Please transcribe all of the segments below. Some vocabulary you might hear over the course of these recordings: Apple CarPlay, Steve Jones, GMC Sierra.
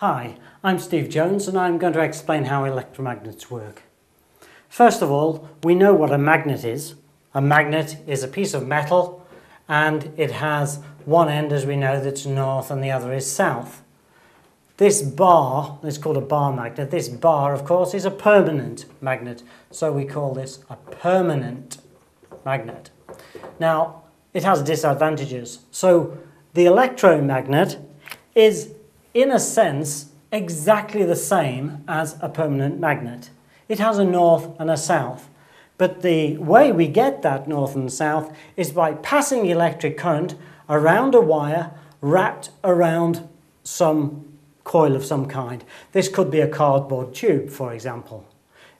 Hi, I'm Steve Jones and I'm going to explain how electromagnets work. First of all, we know what a magnet is. A magnet is a piece of metal and it has one end, as we know, that's north and the other is south. This bar is called a bar magnet. This bar, of course, is a permanent magnet, so we call this a permanent magnet. Now, it has disadvantages. So the electromagnet is, in a sense, exactly the same as a permanent magnet. It has a north and a south, but the way we get that north and south is by passing electric current around a wire wrapped around some coil of some kind. This could be a cardboard tube, for example.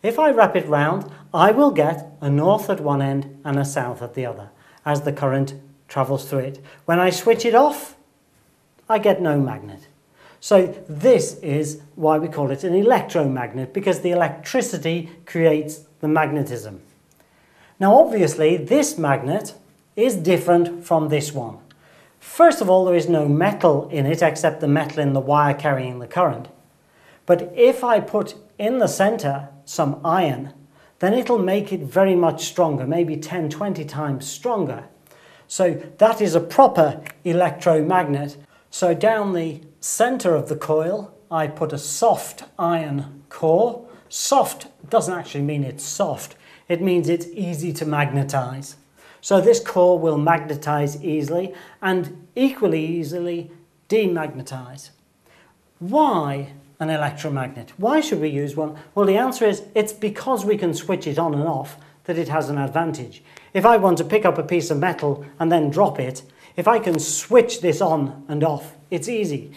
If I wrap it round, I will get a north at one end and a south at the other as the current travels through it. When I switch it off, I get no magnet. So this is why we call it an electromagnet, because the electricity creates the magnetism. Now obviously this magnet is different from this one. First of all, there is no metal in it except the metal in the wire carrying the current. But if I put in the center some iron, then it'll make it very much stronger, maybe 10, 20 times stronger. So that is a proper electromagnet. So down the center of the coil I put a soft iron core. Soft doesn't actually mean it's soft, it means it's easy to magnetize. So this core will magnetize easily and equally easily demagnetize. Why an electromagnet? Why should we use one? Well, the answer is it's because we can switch it on and off that it has an advantage. If I want to pick up a piece of metal and then drop it, if I can switch this on and off, it's easy.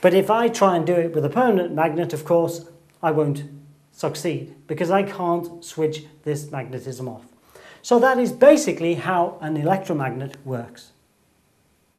But if I try and do it with a permanent magnet, of course, I won't succeed because I can't switch this magnetism off. So that is basically how an electromagnet works.